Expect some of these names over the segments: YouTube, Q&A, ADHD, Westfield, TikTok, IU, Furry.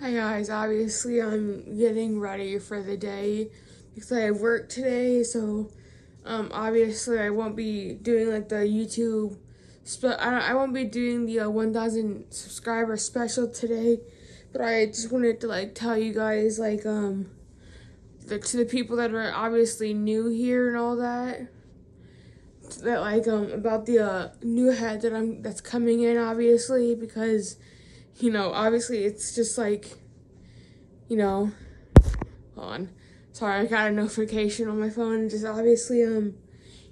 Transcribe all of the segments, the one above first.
Hi guys, obviously I'm getting ready for the day because I have work today, so obviously I won't be doing like the YouTube split. I won't be doing the 1,000 subscriber special today, but I just wanted to like tell you guys like to the people that are obviously new here and all that, like about the new head that's coming in, obviously, because you know, obviously, it's just like, you know, hold on. Sorry, I got a notification on my phone. Just obviously, you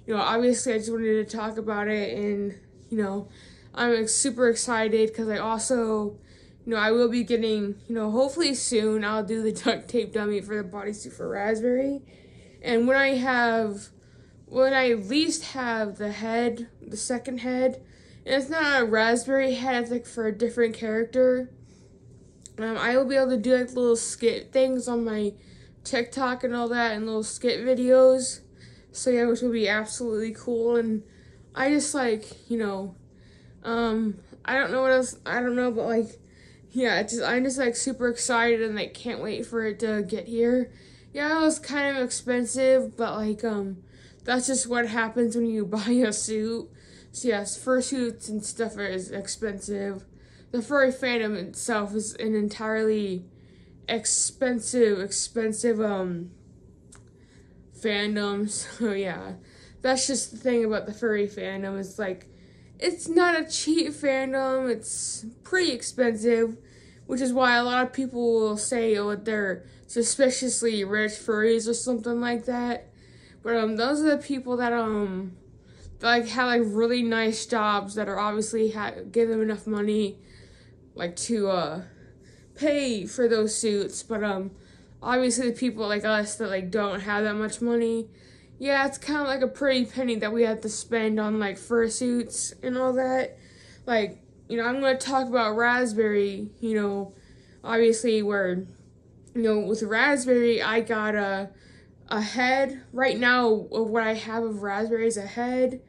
know, obviously, I just wanted to talk about it. And, you know, I'm like, super excited because I also, you know, I will be getting, you know, hopefully soon, I'll do the duct tape dummy for the bodysuit for Raspberry. And when I have, when I at least have the head, the second head, and it's not a Raspberry head, it's like for a different character. I will be able to do like little skit things on my TikTok and all that, and little skit videos. So yeah, which will be absolutely cool. And I just like, you know, I don't know what else, I don't know, but like, yeah, it's just, I'm just like super excited and like can't wait for it to get here. Yeah, it was kind of expensive, but like, that's just what happens when you buy a suit. So yes, fursuits and stuff is expensive. The furry fandom itself is an entirely expensive fandom. So yeah, that's just the thing about the furry fandom, is like, it's not a cheap fandom. It's pretty expensive, which is why a lot of people will say, oh, they're suspiciously rich furries or something like that. But those are the people that like have like really nice jobs that are obviously give them enough money like to pay for those suits. But obviously the people like us that like don't have that much money, yeah, it's kind of like a pretty penny that we have to spend on like fursuits and all that. Like, you know, I'm going to talk about Raspberry, you know, obviously where, you know, with Raspberry I got a head. Right now what I have of Raspberry is a head,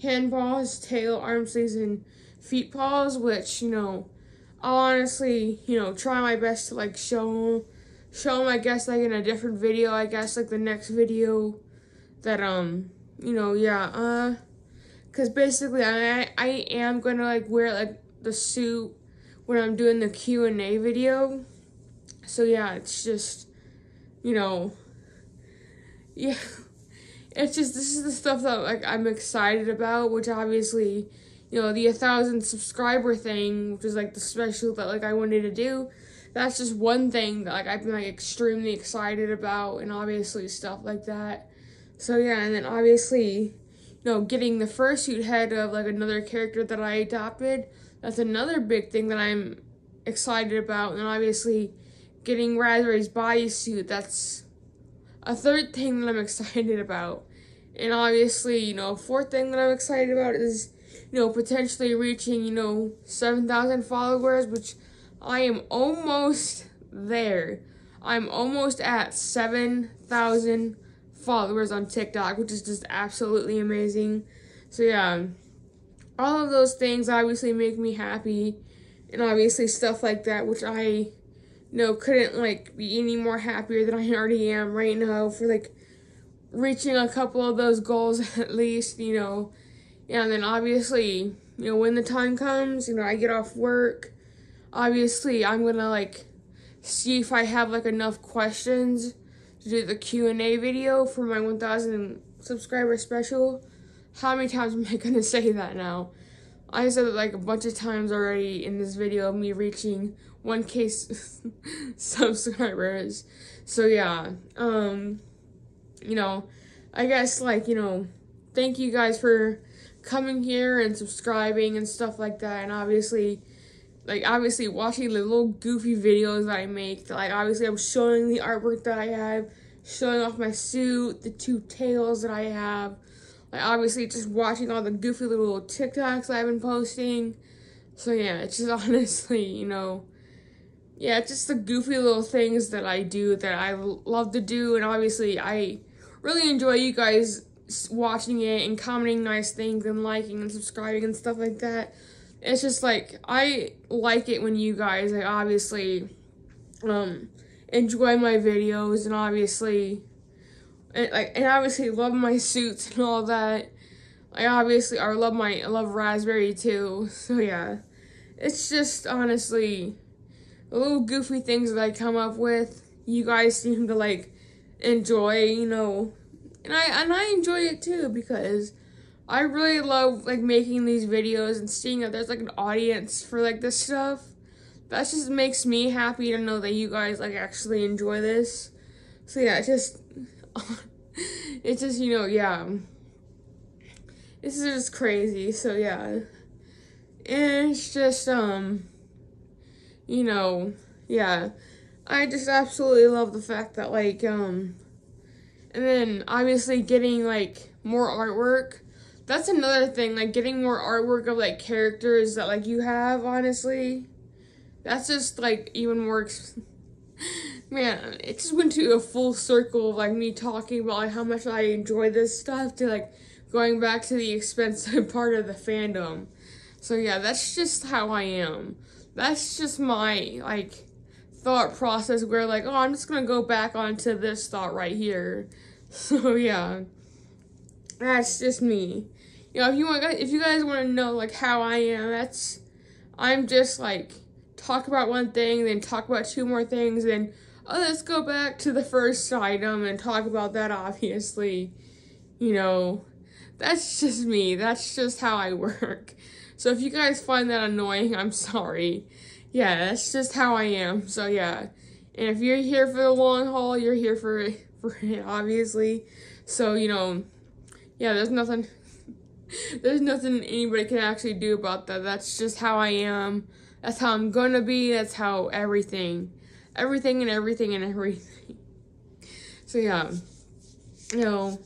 hand paws, tail, arm sleeves, and feet paws, which, you know, I'll honestly, you know, try my best to like show them, I guess, like in a different video, I guess, like the next video that, you know, yeah, because basically I am gonna like wear like the suit when I'm doing the Q&A video. So yeah, it's just, you know, yeah, it's just, this is the stuff that like I'm excited about, which obviously, you know, the 1,000 subscriber thing, which is like the special that like I wanted to do, that's just one thing that like I've been like extremely excited about, and obviously stuff like that. So yeah, and then obviously, you know, getting the fursuit head of like another character that I adopted, that's another big thing that I'm excited about. And then obviously getting Raspberry's bodysuit, that's a third thing that I'm excited about. And obviously, you know, a fourth thing that I'm excited about is, you know, potentially reaching, you know, 7,000 followers, which I am almost there. I'm almost at 7,000 followers on TikTok, which is just absolutely amazing. So yeah, all of those things obviously make me happy, and obviously stuff like that, which I, no, couldn't like be any more happier than I already am right now for like reaching a couple of those goals at least, you know. And then obviously, you know, when the time comes, you know, I get off work, obviously I'm gonna like see if I have like enough questions to do the Q&A video for my 1,000 subscriber special. How many times am I gonna say that now? I said it like a bunch of times already in this video of me reaching 1K subscribers. So yeah, you know, I guess like, you know, thank you guys for coming here and subscribing and stuff like that, and obviously watching the little goofy videos that I make, that like obviously I'm showing the artwork that I have, showing off my suit, the two tails that I have. Like, obviously, just watching all the goofy little TikToks I've been posting. So, yeah, it's just honestly, you know, yeah, it's just the goofy little things that I do that I love to do. And, obviously, I really enjoy you guys watching it and commenting nice things and liking and subscribing and stuff like that. It's just, like, I like it when you guys, like, obviously, enjoy my videos and obviously love my suits and all that. I love Raspberry too. So yeah, it's just honestly the little goofy things that I come up with. You guys seem to like enjoy, you know, and I enjoy it too, because I really love like making these videos and seeing that there's like an audience for like this stuff. That just makes me happy to know that you guys like actually enjoy this. So yeah, it's just, you know, yeah. This is just crazy, so yeah. And it's just, you know, yeah. I just absolutely love the fact that, like, and then obviously getting, like, more artwork. That's another thing, like, getting more artwork of, like, characters that, like, you have, honestly. That's just, like, even more, man, it just went to a full circle of, like, me talking about, like, how much I enjoy this stuff to, like, going back to the expensive part of the fandom. So yeah, that's just how I am. That's just my, like, thought process where, like, oh, I'm just gonna go back onto this thought right here. So yeah, that's just me. You know, if you guys wanna know, like, how I am, I'm just, like, talk about one thing, then talk about two more things, then, oh, let's go back to the first item and talk about that, obviously. You know, that's just me. That's just how I work. So if you guys find that annoying, I'm sorry. Yeah, that's just how I am. So yeah. And if you're here for the long haul, you're here for it, obviously. So, you know, yeah, there's nothing anybody can actually do about that. That's just how I am. That's how I'm gonna be. That's how everything. So yeah. You know,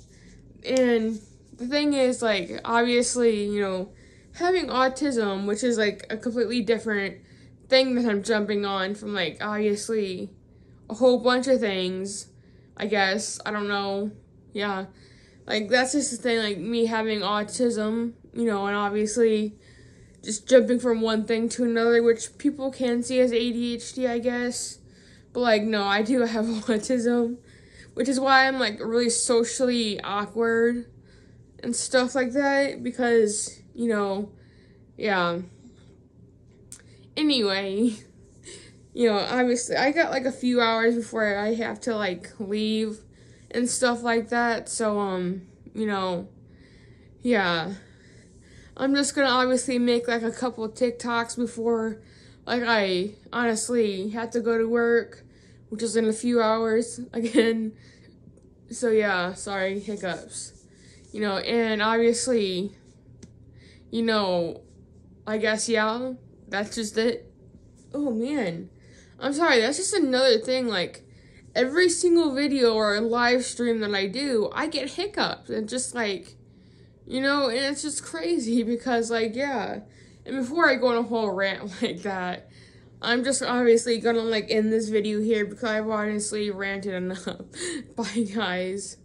and the thing is, like, obviously, you know, having autism, which is, like, a completely different thing that I'm jumping on from, like, obviously, a whole bunch of things, I guess. I don't know. Yeah. Like, that's just the thing, like, me having autism, you know, and obviously just jumping from one thing to another, which people can see as ADHD, I guess. But, like, no, I do have autism, which is why I'm, like, really socially awkward and stuff like that, because, you know, yeah. Anyway, you know, obviously, I got, like, a few hours before I have to, like, leave and stuff like that, so, you know, yeah. I'm just gonna obviously make, like, a couple TikToks before, like, I honestly have to go to work, which is in a few hours again, so, yeah, sorry, hiccups. You know, and obviously, you know, I guess, yeah, that's just it. Oh, man. I'm sorry, that's just another thing. Like, every single video or live stream that I do, I get hiccups. And just, like, you know, and it's just crazy because, like, yeah. And before I go on a whole rant like that, I'm just obviously gonna, like, end this video here because I've honestly ranted enough. Bye, guys.